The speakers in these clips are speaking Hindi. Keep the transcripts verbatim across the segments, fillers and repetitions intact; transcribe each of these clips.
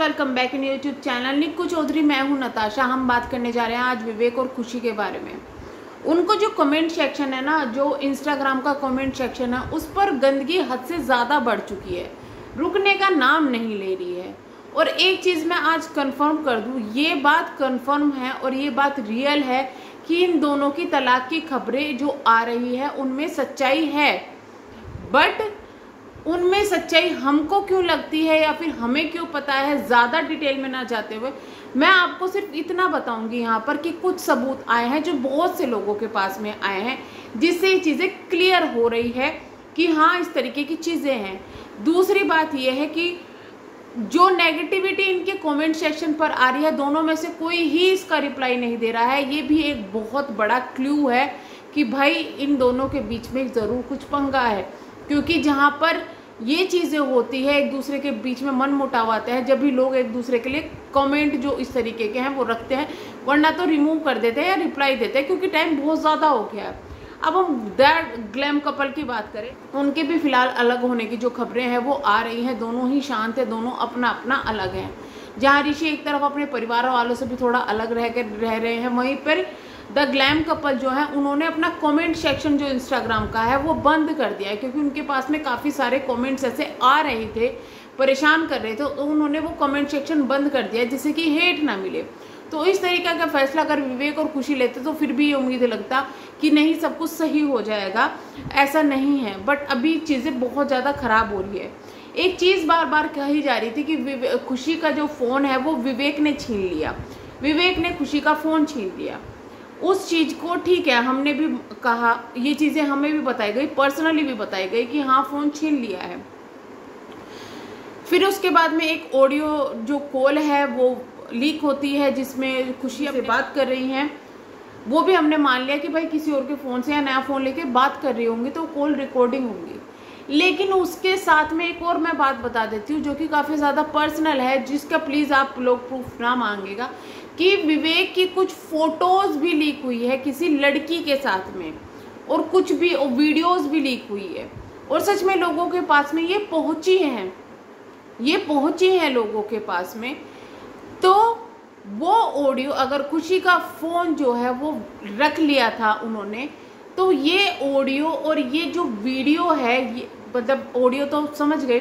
Welcome back in YouTube channel Nikku Chaudhary. मैं हूं नताशा। हम बात करने जा रहे हैं आज विवेक और खुशी के बारे में। उनको जो कमेंट सेक्शन है ना, जो इंस्टाग्राम का कमेंट सेक्शन है, उस पर गंदगी हद से ज़्यादा बढ़ चुकी है, रुकने का नाम नहीं ले रही है। और एक चीज़ मैं आज कन्फर्म कर दूँ, ये बात कन्फर्म है और ये बात रियल है कि इन दोनों की तलाक की खबरें जो आ रही है उनमें सच्चाई है। बट उनमें सच्चाई हमको क्यों लगती है या फिर हमें क्यों पता है, ज़्यादा डिटेल में ना जाते हुए मैं आपको सिर्फ इतना बताऊंगी यहाँ पर कि कुछ सबूत आए हैं जो बहुत से लोगों के पास में आए हैं, जिससे ये चीज़ें क्लियर हो रही है कि हाँ इस तरीके की चीज़ें हैं। दूसरी बात यह है कि जो नेगेटिविटी इनके कमेंट सेक्शन पर आ रही है, दोनों में से कोई ही इसका रिप्लाई नहीं दे रहा है। ये भी एक बहुत बड़ा क्लू है कि भाई इन दोनों के बीच में ज़रूर कुछ पंगा है, क्योंकि जहाँ पर ये चीज़ें होती है, एक दूसरे के बीच में मन मुटाव आता है, जब भी लोग एक दूसरे के लिए कमेंट जो इस तरीके के हैं वो रखते हैं, वरना तो रिमूव कर देते हैं या रिप्लाई देते हैं, क्योंकि टाइम बहुत ज़्यादा हो गया है। अब हम द ग्लैम कपल की बात करें, उनके भी फ़िलहाल अलग होने की जो खबरें हैं वो आ रही हैं। दोनों ही शांत है, दोनों अपना अपना अलग हैं। जहाँ ऋषि एक तरफ अपने परिवार वालों से भी थोड़ा अलग रह कर रह रहे हैं, वहीं पर द ग्लैम कपल जो है उन्होंने अपना कमेंट सेक्शन जो इंस्टाग्राम का है वो बंद कर दिया है, क्योंकि उनके पास में काफ़ी सारे कमेंट्स ऐसे आ रहे थे, परेशान कर रहे थे, तो उन्होंने वो कमेंट सेक्शन बंद कर दिया जिससे कि हेट ना मिले। तो इस तरीके का फैसला अगर विवेक और खुशी लेते तो फिर भी ये उम्मीद लगता कि नहीं सब कुछ सही हो जाएगा, ऐसा नहीं है। बट अभी चीज़ें बहुत ज़्यादा ख़राब हो रही है। एक चीज़ बार बार कही जा रही थी कि खुशी का जो फ़ोन है वो विवेक ने छीन लिया, विवेक ने खुशी का फ़ोन छीन लिया। उस चीज़ को ठीक है, हमने भी कहा, ये चीज़ें हमें भी बताई गई, पर्सनली भी बताई गई कि हाँ फ़ोन छीन लिया है। फिर उसके बाद में एक ऑडियो जो कॉल है वो लीक होती है जिसमें खुशी से बात कर रही हैं, वो भी हमने मान लिया कि भाई किसी और के फ़ोन से या नया फ़ोन लेके बात कर रही होंगी तो कॉल रिकॉर्डिंग होंगी। लेकिन उसके साथ में एक और मैं बात बता देती हूँ जो कि काफ़ी ज़्यादा पर्सनल है, जिसका प्लीज़ आप लोग प्रूफ ना मांगेगा, कि विवेक की कुछ फ़ोटोज़ भी लीक हुई है किसी लड़की के साथ में, और कुछ भी वीडियोज़ भी लीक हुई है, और सच में लोगों के पास में ये पहुँची हैं, ये पहुँची हैं लोगों के पास में। तो वो ऑडियो, अगर खुशी का फ़ोन जो है वो रख लिया था उन्होंने, तो ये ऑडियो और ये जो वीडियो है, ये मतलब ऑडियो तो समझ गए,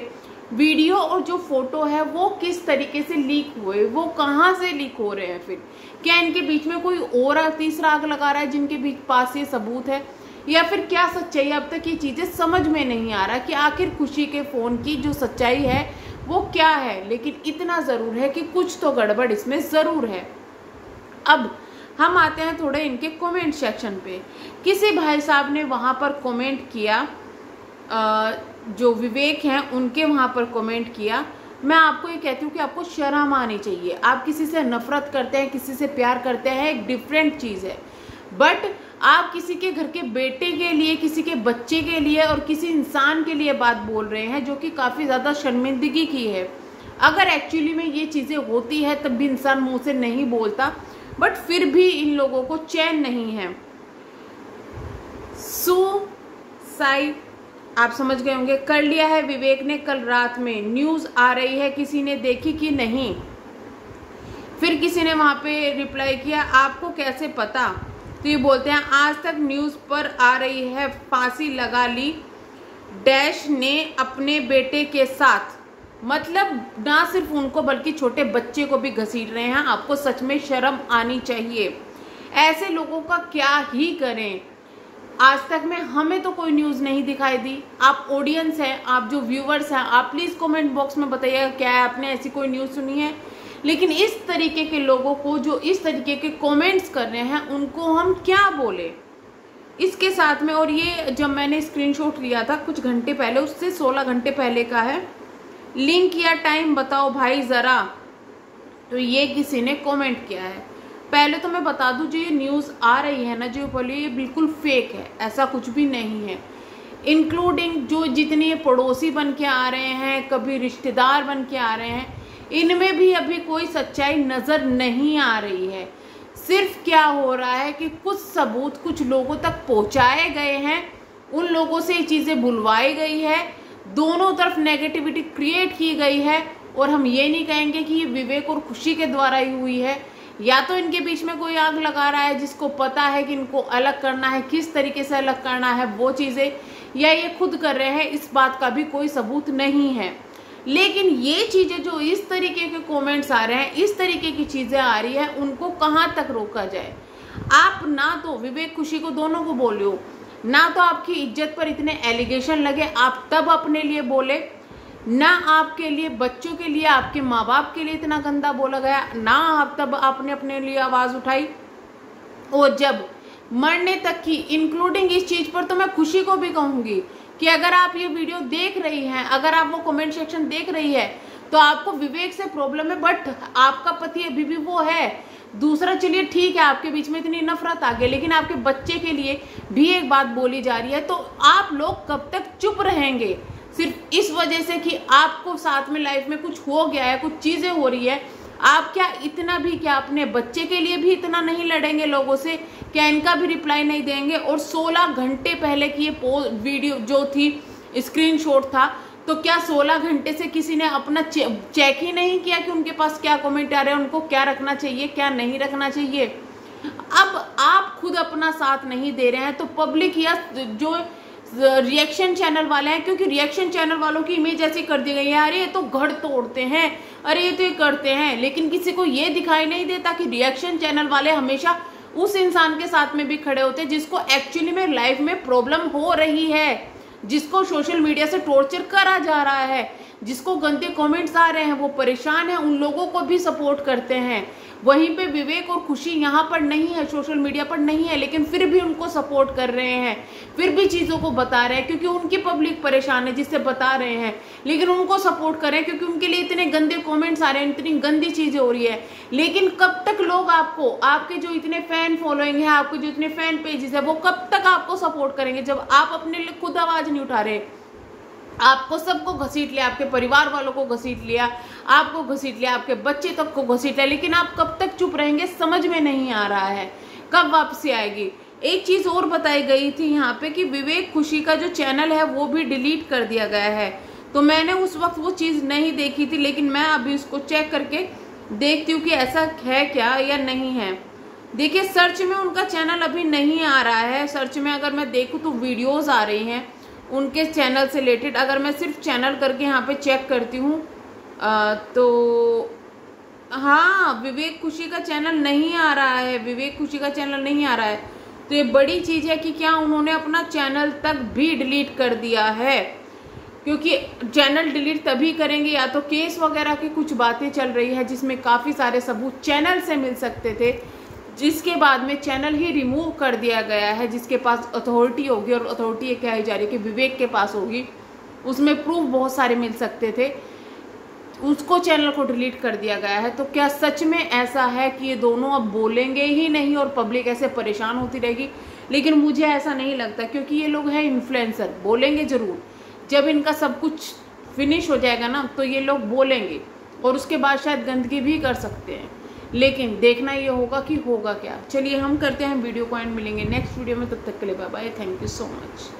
वीडियो और जो फ़ोटो है वो किस तरीके से लीक हुए, वो कहाँ से लीक हो रहे हैं, फिर क्या इनके बीच में कोई और तीसरा आग लगा रहा है जिनके बीच पास ये सबूत है, या फिर क्या सच्चाई, अब तक ये चीज़ें समझ में नहीं आ रहा कि आखिर खुशी के फ़ोन की जो सच्चाई है वो क्या है। लेकिन इतना ज़रूर है कि कुछ तो गड़बड़ इसमें ज़रूर है। अब हम आते हैं थोड़े इनके कमेंट सेक्शन पे। किसी भाई साहब ने वहाँ पर कमेंट किया, जो विवेक हैं उनके वहाँ पर कमेंट किया, मैं आपको ये कहती हूँ कि आपको शर्म आनी चाहिए। आप किसी से नफरत करते हैं, किसी से प्यार करते हैं, एक डिफरेंट चीज़ है, बट आप किसी के घर के बेटे के लिए, किसी के बच्चे के लिए और किसी इंसान के लिए बात बोल रहे हैं जो कि काफ़ी ज़्यादा शर्मिंदगी की है। अगर एक्चुअली में ये चीज़ें होती है तब भी इंसान मुँह से नहीं बोलता, बट फिर भी इन लोगों को चैन नहीं है। सुसाइड आप समझ गए होंगे कर लिया है विवेक ने कल रात में, न्यूज़ आ रही है, किसी ने देखी कि नहीं। फिर किसी ने वहाँ पे रिप्लाई किया, आपको कैसे पता, तो ये बोलते हैं आज तक न्यूज़ पर आ रही है, फांसी लगा ली डैश ने अपने बेटे के साथ। मतलब ना सिर्फ उनको बल्कि छोटे बच्चे को भी घसीट रहे हैं। आपको सच में शर्म आनी चाहिए, ऐसे लोगों का क्या ही करें। आज तक में हमें तो कोई न्यूज़ नहीं दिखाई दी। आप ऑडियंस हैं, आप जो व्यूवर्स हैं, आप प्लीज़ कमेंट बॉक्स में बताइएगा क्या है, आपने ऐसी कोई न्यूज़ सुनी है। लेकिन इस तरीके के लोगों को जो इस तरीके के कमेंट्स कर रहे हैं उनको हम क्या बोले इसके साथ में। और ये जब मैंने स्क्रीनशॉट लिया था कुछ घंटे पहले, उससे सोलह घंटे पहले का है, लिंक या टाइम बताओ भाई ज़रा, तो ये किसी ने कमेंट किया है। पहले तो मैं बता दूं जो ये न्यूज़ आ रही है ना, जो बोली ये बिल्कुल फेक है, ऐसा कुछ भी नहीं है। इंक्लूडिंग जो जितने ये पड़ोसी बन के आ रहे हैं, कभी रिश्तेदार बन के आ रहे हैं, इनमें भी अभी कोई सच्चाई नज़र नहीं आ रही है। सिर्फ क्या हो रहा है कि कुछ सबूत कुछ लोगों तक पहुँचाए गए हैं, उन लोगों से ये चीज़ें बुलवाई गई है, दोनों तरफ नेगेटिविटी क्रिएट की गई है और हम ये नहीं कहेंगे कि ये विवेक और खुशी के द्वारा ही हुई है, या तो इनके बीच में कोई आग लगा रहा है जिसको पता है कि इनको अलग करना है, किस तरीके से अलग करना है वो चीज़ें, या ये खुद कर रहे हैं, इस बात का भी कोई सबूत नहीं है। लेकिन ये चीज़ें जो इस तरीके के कमेंट्स आ रहे हैं, इस तरीके की चीज़ें आ रही हैं, उनको कहाँ तक रोका जाए। आप ना तो विवेक खुशी को दोनों को बोले हो, ना तो आपकी इज्जत पर इतने एलिगेशन लगे आप तब अपने लिए बोले, ना आपके लिए बच्चों के लिए आपके माँ बाप के लिए इतना गंदा बोला गया, ना आप तब आपने अपने लिए आवाज़ उठाई। और जब मरने तक की इंक्लूडिंग इस चीज़ पर, तो मैं खुशी को भी कहूँगी कि अगर आप ये वीडियो देख रही हैं, अगर आप वो कमेंट सेक्शन देख रही है, तो आपको विवेक से प्रॉब्लम है, बट आपका पति अभी भी वो है। दूसरा, चलिए ठीक है आपके बीच में इतनी नफरत आ गई, लेकिन आपके बच्चे के लिए भी एक बात बोली जा रही है, तो आप लोग कब तक चुप रहेंगे सिर्फ इस वजह से कि आपको साथ में लाइफ में कुछ हो गया है, कुछ चीज़ें हो रही है। आप क्या इतना भी, क्या अपने बच्चे के लिए भी इतना नहीं लड़ेंगे लोगों से, क्या इनका भी रिप्लाई नहीं देंगे। और सोलह घंटे पहले की ये पोस्ट वीडियो जो थी, स्क्रीनशॉट था, तो क्या सोलह घंटे से किसी ने अपना चे, चेक ही नहीं किया कि उनके पास क्या कमेंट आ रहे हैं, उनको क्या रखना चाहिए क्या नहीं रखना चाहिए। अब आप खुद अपना साथ नहीं दे रहे हैं, तो पब्लिक या जो रिएक्शन चैनल वाले हैं, क्योंकि रिएक्शन चैनल वालों की इमेज ऐसी कर दी गई है, अरे ये तो घर तोड़ते हैं, अरे ये तो ये करते हैं, लेकिन किसी को ये दिखाई नहीं देता कि रिएक्शन चैनल वाले हमेशा उस इंसान के साथ में भी खड़े होते हैं जिसको एक्चुअली में लाइफ में प्रॉब्लम हो रही है, जिसको सोशल मीडिया से टॉर्चर करा जा रहा है, जिसको गंदे कमेंट्स आ रहे हैं, वो परेशान है, उन लोगों को भी सपोर्ट करते हैं। वहीं पे विवेक और खुशी यहाँ पर नहीं है, सोशल मीडिया पर नहीं है, लेकिन फिर भी उनको सपोर्ट कर रहे हैं, फिर भी चीज़ों को बता रहे हैं, क्योंकि उनकी पब्लिक परेशान है जिससे बता रहे हैं, लेकिन उनको सपोर्ट कर रहे हैं क्योंकि उनके लिए इतने गंदे कॉमेंट्स आ रहे हैं, इतनी गंदी चीज़ें हो रही है। लेकिन कब तक लोग आपको, आपके जो इतने फैन फॉलोइंग है, आपके जो इतने फैन पेजेस है, वो कब तक आपको सपोर्ट करेंगे जब आप अपने लिए खुद आवाज़ नहीं उठा रहे। आपको सबको घसीट लिया, आपके परिवार वालों को घसीट लिया, आपको घसीट लिया, आपके बच्चे तक को घसीट लिया, लेकिन आप कब तक चुप रहेंगे समझ में नहीं आ रहा है, कब वापसी आएगी। एक चीज़ और बताई गई थी यहाँ पे कि विवेक खुशी का जो चैनल है वो भी डिलीट कर दिया गया है, तो मैंने उस वक्त वो चीज़ नहीं देखी थी, लेकिन मैं अभी उसको चेक करके देखती हूँ कि ऐसा है क्या या नहीं है। देखिए सर्च में उनका चैनल अभी नहीं आ रहा है, सर्च में अगर मैं देखूँ तो वीडियोज़ आ रही हैं उनके चैनल से रिलेटेड, अगर मैं सिर्फ चैनल करके यहाँ पे चेक करती हूँ तो हाँ, विवेक खुशी का चैनल नहीं आ रहा है, विवेक खुशी का चैनल नहीं आ रहा है, तो ये बड़ी चीज़ है कि क्या उन्होंने अपना चैनल तक भी डिलीट कर दिया है, क्योंकि चैनल डिलीट तभी करेंगे या तो केस वगैरह की कुछ बातें चल रही है जिसमें काफ़ी सारे सबूत चैनल से मिल सकते थे, जिसके बाद में चैनल ही रिमूव कर दिया गया है, जिसके पास अथॉरिटी होगी, और अथॉरिटी ये कही जा रही है कि विवेक के पास होगी, उसमें प्रूफ बहुत सारे मिल सकते थे, उसको चैनल को डिलीट कर दिया गया है। तो क्या सच में ऐसा है कि ये दोनों अब बोलेंगे ही नहीं और पब्लिक ऐसे परेशान होती रहेगी? लेकिन मुझे ऐसा नहीं लगता, क्योंकि ये लोग हैं इन्फ्लुएंसर, बोलेंगे ज़रूर, जब इनका सब कुछ फिनिश हो जाएगा ना तो ये लोग बोलेंगे, और उसके बाद शायद गंदगी भी कर सकते हैं, लेकिन देखना ये होगा कि होगा क्या। चलिए हम करते हैं वीडियो को एंड, मिलेंगे नेक्स्ट वीडियो में, तब तक के लिए bye bye, thank you so much.